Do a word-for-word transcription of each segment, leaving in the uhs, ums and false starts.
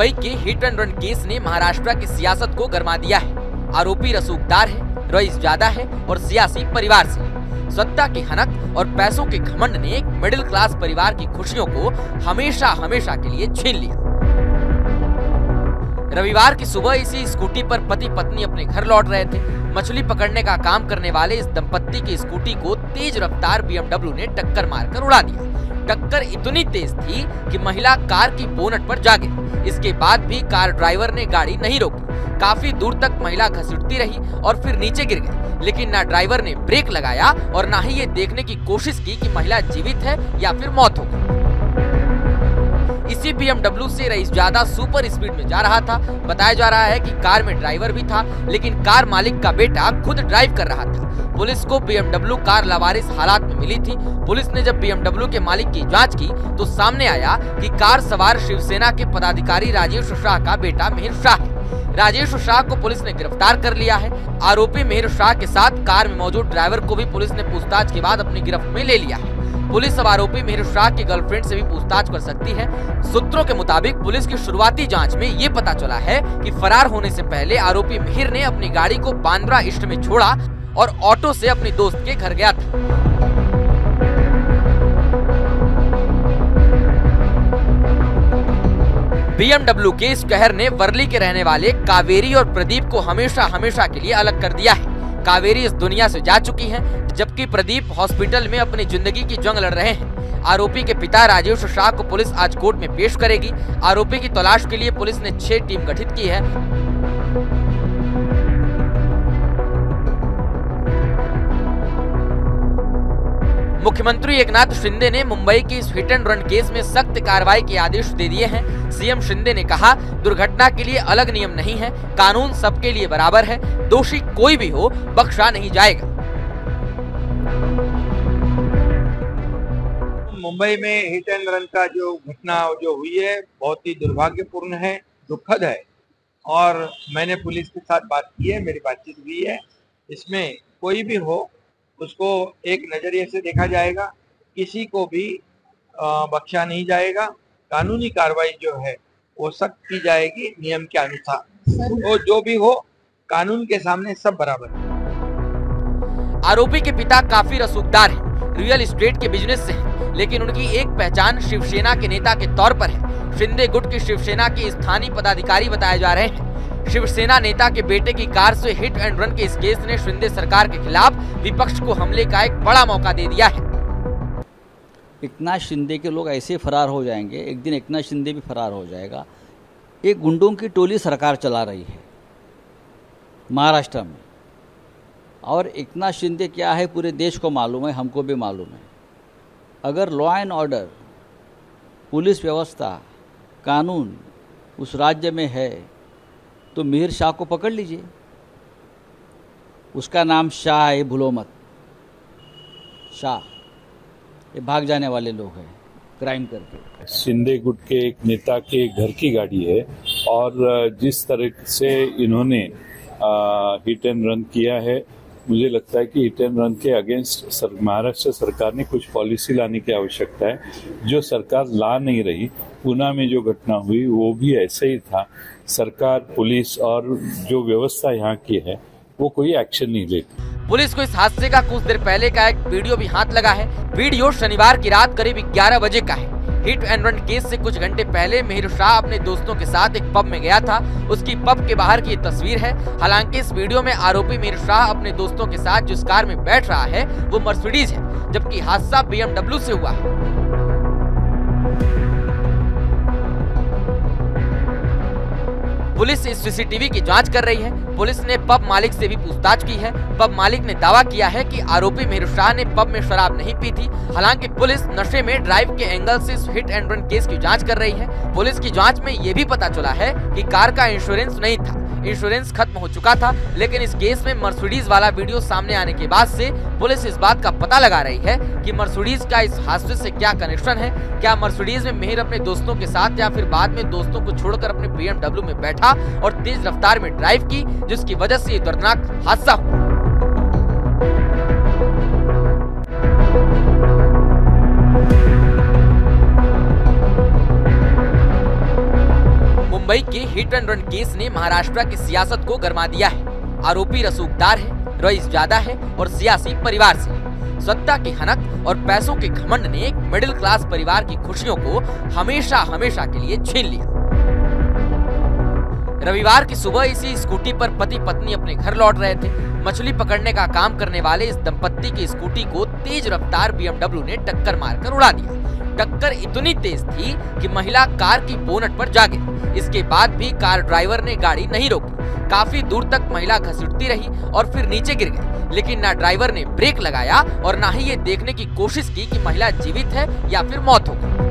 मुंबई के hit and run case ने महाराष्ट्र की सियासत को गरमा दिया है। आरोपी रसूखदार है, रईस ज्यादा है और सियासी परिवार से। सत्ता की हनक और पैसों के घमंड ने एक मिडिल क्लास परिवार की खुशियों को हमेशा हमेशा के लिए छीन लिया। रविवार की सुबह इसी स्कूटी पर पति पत्नी अपने घर लौट रहे थे। मछली पकड़ने का काम करने वाले इस दंपत्ति की स्कूटी को तेज रफ्तार बी एम डब्ल्यू ने टक्कर मारकर उड़ा दिया। टक्कर इतनी तेज थी कि महिला कार की बोनट पर जा गई। इसके बाद भी कार ड्राइवर ने गाड़ी नहीं रोकी। काफी दूर तक महिला घसीटती रही और फिर नीचे गिर गई, लेकिन ना ड्राइवर ने ब्रेक लगाया और ना ही ये देखने की कोशिश की कि महिला जीवित है या फिर मौत हो गई। इसी बी एम डब्ल्यू से रईस ज्यादा सुपर स्पीड में जा रहा था। बताया जा रहा है कि कार में ड्राइवर भी था, लेकिन कार मालिक का बेटा खुद ड्राइव कर रहा था। पुलिस को बी एम डब्ल्यू कार लावारिस हालात में मिली थी। पुलिस ने जब बी एम डब्ल्यू के मालिक की जांच की तो सामने आया कि कार सवार शिवसेना के पदाधिकारी राजेश शाह का बेटा मिहिर शाह है। राजेश शाह को पुलिस ने गिरफ्तार कर लिया है। आरोपी मिहिर शाह के साथ कार में मौजूद ड्राइवर को भी पुलिस ने पूछताछ के बाद अपनी गिरफ्त में ले लिया है। पुलिस अब आरोपी मिहिर शाह की गर्लफ्रेंड से भी पूछताछ कर सकती है। सूत्रों के मुताबिक पुलिस की शुरुआती जांच में ये पता चला है कि फरार होने से पहले आरोपी मिहिर ने अपनी गाड़ी को बांद्रा ईस्ट में छोड़ा और ऑटो से अपने दोस्त के घर गया था। बी एम डब्ल्यू के इस कहर ने वर्ली के रहने वाले कावेरी और प्रदीप को हमेशा हमेशा के लिए अलग कर दिया है। कावेरी इस दुनिया से जा चुकी है, जबकि प्रदीप हॉस्पिटल में अपनी जिंदगी की जंग लड़ रहे हैं। आरोपी के पिता राजेश शाह को पुलिस आज कोर्ट में पेश करेगी। आरोपी की तलाश के लिए पुलिस ने छह टीम गठित की है। मुख्यमंत्री एकनाथ शिंदे ने मुंबई के इस हिट एंड रन केस में सख्त कार्रवाई के आदेश दे दिए हैं। सी एम शिंदे ने कहा, दुर्घटना के लिए अलग नियम नहीं है, कानून सबके लिए बराबर है, दोषी कोई भी हो बख्शा नहीं जाएगा। मुंबई में हिट एंड रन का जो घटना जो हुई है बहुत ही दुर्भाग्यपूर्ण है, दुखद है और मैंने पुलिस के साथ बात की है, मेरी बातचीत हुई है। इसमें कोई भी हो उसको एक नजरिए से देखा जाएगा, किसी को भी बख्शा नहीं जाएगा। कानूनी कार्रवाई जो है वो सख्त की जाएगी नियम के अनुसार। वो जो भी हो कानून के सामने सब बराबर है। आरोपी के पिता काफी रसूखदार है, रियल एस्टेट के बिजनेस से है, लेकिन उनकी एक पहचान शिवसेना के नेता के तौर पर है। शिंदे गुट की शिवसेना के स्थानीय पदाधिकारी बताए जा रहे हैं। शिवसेना नेता के बेटे की कार से हिट एंड रन के इस केस ने शिंदे सरकार के खिलाफ विपक्ष को हमले का एक बड़ा मौका दे दिया है। एकनाथ शिंदे के लोग ऐसे फरार हो जाएंगे, एक दिन एकनाथ शिंदे भी फरार हो जाएगा। एक गुंडों की टोली सरकार चला रही है महाराष्ट्र में, और एकनाथ शिंदे क्या है पूरे देश को मालूम है, हमको भी मालूम है। अगर लॉ एंड ऑर्डर, पुलिस व्यवस्था, कानून उस राज्य में है तो मिहिर शाह को पकड़ लीजिए। उसका नाम शाह है, भूलो मत। शाह ये भाग जाने वाले लोग हैं क्राइम करके। शिंदे गुट के एक नेता के घर की गाड़ी है और जिस तरह से इन्होंने हिट एंड रन किया है, मुझे लगता है कि हिट एंड रन के अगेंस्ट सर, महाराष्ट्र सरकार ने कुछ पॉलिसी लाने की आवश्यकता है जो सरकार ला नहीं रही। पुणे में जो घटना हुई वो भी ऐसे ही था। सरकार, पुलिस और जो व्यवस्था यहाँ की है वो कोई एक्शन नहीं लेती। पुलिस को इस हादसे का कुछ देर पहले का एक वीडियो भी हाथ लगा है। वीडियो शनिवार की रात करीब ग्यारह बजे का है। हिट एंड रन केस से कुछ घंटे पहले मिहिर शाह अपने दोस्तों के साथ एक पब में गया था। उसकी पब के बाहर की तस्वीर है। हालांकि इस वीडियो में आरोपी मिहिर शाह अपने दोस्तों के साथ जिस कार में बैठ रहा है वो मर्सिडीज है, जबकि हादसा बी एम डब्ल्यू से हुआ है। पुलिस इस सी सी टी वी की जांच कर रही है। पुलिस ने पब मालिक से भी पूछताछ की है। पब मालिक ने दावा किया है कि आरोपी मिहिर शाह ने पब में शराब नहीं पी थी। हालांकि पुलिस नशे में ड्राइव के एंगल से हिट एंड रन केस की जांच कर रही है। पुलिस की जांच में ये भी पता चला है कि कार का इंश्योरेंस नहीं था, इंश्योरेंस खत्म हो चुका था। लेकिन इस केस में मर्सिडीज वाला वीडियो सामने आने के बाद से पुलिस इस बात का पता लगा रही है कि मर्सिडीज का इस हादसे से क्या कनेक्शन है। क्या मर्सिडीज में मिहिर अपने दोस्तों के साथ या फिर बाद में दोस्तों को छोड़कर अपने बी एम डब्ल्यू में बैठा और तेज रफ्तार में ड्राइव की, जिसकी वजह से ये दर्दनाक हादसा हुआ। मुंबई के हिट एंड रन केस ने महाराष्ट्र की सियासत को गरमा दिया है। आरोपी रसूखदार है, रईस ज्यादा है और सियासी परिवार से है। सत्ता की हनक और पैसों के घमंड ने एक मिडिल क्लास परिवार की खुशियों को हमेशा हमेशा के लिए छीन लिया। रविवार की सुबह इसी स्कूटी पर पति पत्नी अपने घर लौट रहे थे। मछली पकड़ने का काम करने वाले इस दंपत्ति की स्कूटी को तेज रफ्तार बी एम डब्ल्यू ने टक्कर मारकर उड़ा दिया। टक्कर इतनी तेज थी कि महिला कार की बोनट पर जा गई। इसके बाद भी कार ड्राइवर ने गाड़ी नहीं रोकी। काफी दूर तक महिला घसीटती रही और फिर नीचे गिर गई, लेकिन ना ड्राइवर ने ब्रेक लगाया और ना ही ये देखने की कोशिश की कि महिला जीवित है या फिर मौत हो गई।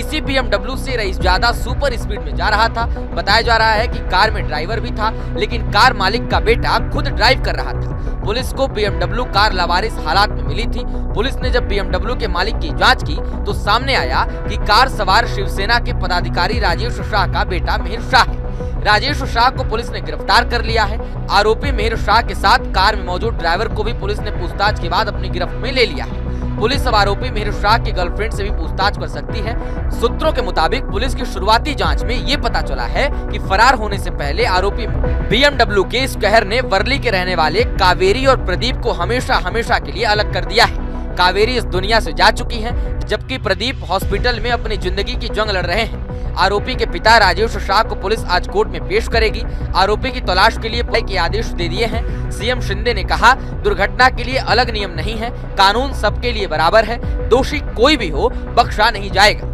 इसी बी एम डब्ल्यू से रईस ज्यादा सुपर स्पीड में जा रहा था। बताया जा रहा है कि कार में ड्राइवर भी था, लेकिन कार मालिक का बेटा खुद ड्राइव कर रहा था। पुलिस को बी एम डब्ल्यू कार लावारिस हालात में मिली थी। पुलिस ने जब बी एम डब्ल्यू के मालिक की जांच की तो सामने आया कि कार सवार शिवसेना के पदाधिकारी राजेश शाह का बेटा मिहिर शाह है। राजेश शाह को पुलिस ने गिरफ्तार कर लिया है। आरोपी मिहिर शाह के साथ कार में मौजूद ड्राइवर को भी पुलिस ने पूछताछ के बाद अपनी गिरफ्त में ले लिया है। पुलिस अब आरोपी मिहिर शाह की गर्लफ्रेंड से भी पूछताछ कर सकती है। सूत्रों के मुताबिक पुलिस की शुरुआती जांच में ये पता चला है कि फरार होने से पहले आरोपी बी एम डब्ल्यू के इस कहर ने वर्ली के रहने वाले कावेरी और प्रदीप को हमेशा हमेशा के लिए अलग कर दिया है। कावेरी इस दुनिया से जा चुकी है, जबकि प्रदीप हॉस्पिटल में अपनी जिंदगी की जंग लड़ रहे हैं। आरोपी के पिता राजेश शाह को पुलिस आज कोर्ट में पेश करेगी। आरोपी की तलाश के लिए पुलिस के आदेश दे दिए हैं। सी एम शिंदे ने कहा, दुर्घटना के लिए अलग नियम नहीं है, कानून सबके लिए बराबर है, दोषी कोई भी हो बख्शा नहीं जाएगा।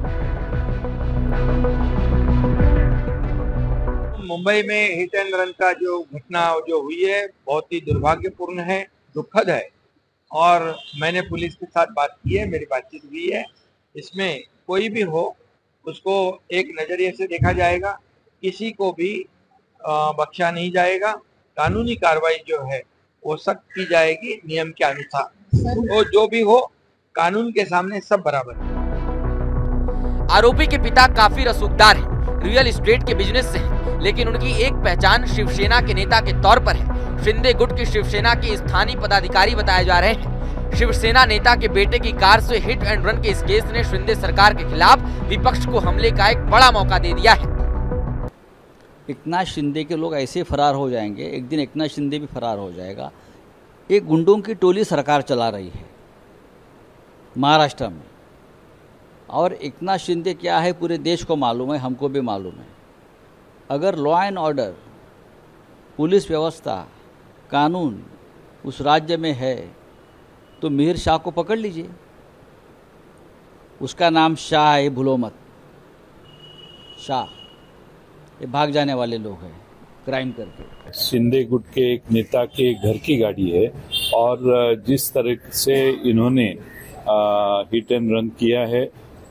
मुंबई में हिट एंड रन का जो घटना जो हुई है बहुत ही दुर्भाग्यपूर्ण है, दुखद है और मैंने पुलिस के साथ बात की है, मेरी बातचीत हुई है। इसमें कोई भी हो उसको एक नजरिए से देखा जाएगा, किसी को भी बख्शा नहीं जाएगा। कानूनी कार्रवाई जो है वो सख्त की जाएगी नियम के अनुसार। वो जो भी हो कानून के सामने सब बराबर है। आरोपी के पिता काफी रसूखदार है, रियल एस्टेट के बिजनेस से है, लेकिन उनकी एक पहचान शिवसेना के नेता के तौर पर है। शिंदे गुट की शिवसेना के स्थानीय पदाधिकारी बताए जा रहे हैं। शिवसेना नेता के बेटे की कार से हिट एंड रन के इस केस ने शिंदे सरकार के खिलाफ विपक्ष को हमले का एक बड़ा मौका दे दिया है। एकनाथ शिंदे के लोग ऐसे फरार हो जाएंगे, एक दिन एकनाथ शिंदे भी फरार हो जाएगा। एक गुंडों की टोली सरकार चला रही है महाराष्ट्र में, और एकनाथ शिंदे क्या है पूरे देश को मालूम है, हमको भी मालूम है। अगर लॉ एंड ऑर्डर, पुलिस व्यवस्था, कानून उस राज्य में है तो मिहिर शाह को पकड़ लीजिए। उसका नाम शाह है, भूलो मत। शाह ये भाग जाने वाले लोग हैं क्राइम करके। शिंदे गुट के एक नेता के घर की गाड़ी है और जिस तरह से इन्होंने आ, हिट एंड रन किया है,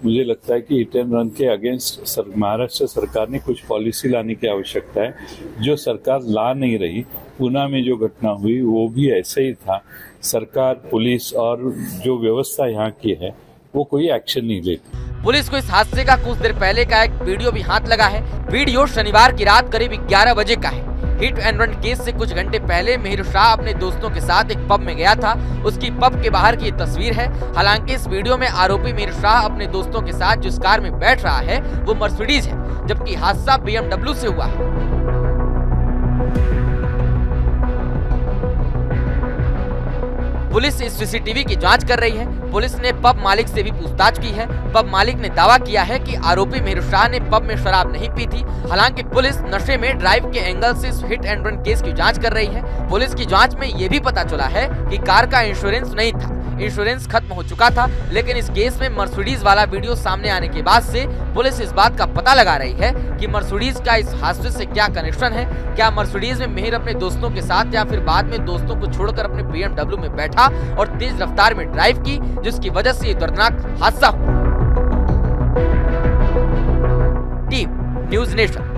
मुझे लगता है कि हिट एंड रन के अगेंस्ट सर, महाराष्ट्र सरकार ने कुछ पॉलिसी लाने की आवश्यकता है जो सरकार ला नहीं रही। पुणे में जो घटना हुई वो भी ऐसे ही था। सरकार, पुलिस और जो व्यवस्था यहाँ की है वो कोई एक्शन नहीं लेती। पुलिस को इस हादसे का कुछ देर पहले का एक वीडियो भी हाथ लगा है। वीडियो शनिवार की रात करीब ग्यारह बजे का है। हिट एंड रन केस से कुछ घंटे पहले मिहिर शाह अपने दोस्तों के साथ एक पब में गया था। उसकी पब के बाहर की तस्वीर है। हालांकि इस वीडियो में आरोपी मिहिर शाह अपने दोस्तों के साथ जिस कार में बैठ रहा है वो मर्सिडीज है, जबकि हादसा बी एम डब्ल्यू से हुआ है। पुलिस इस सी सी टी वी की जांच कर रही है। पुलिस ने पब मालिक से भी पूछताछ की है। पब मालिक ने दावा किया है कि आरोपी मिहिर शाह ने पब में शराब नहीं पी थी। हालांकि पुलिस नशे में ड्राइव के एंगल से इस हिट एंड रन केस की जांच कर रही है। पुलिस की जांच में ये भी पता चला है कि कार का इंश्योरेंस नहीं था, इंश्योरेंस खत्म हो चुका था। लेकिन इस केस में मर्सिडीज वाला वीडियो सामने आने के बाद से पुलिस इस बात का पता लगा रही है कि मर्सिडीज का इस हादसे से क्या कनेक्शन है। क्या मर्सिडीज में मिहिर अपने दोस्तों के साथ या फिर बाद में दोस्तों को छोड़कर अपने बी एम डब्ल्यू में बैठा और तेज रफ्तार में ड्राइव की, जिसकी वजह से ये दर्दनाक हादसा हुआ। Team news nation.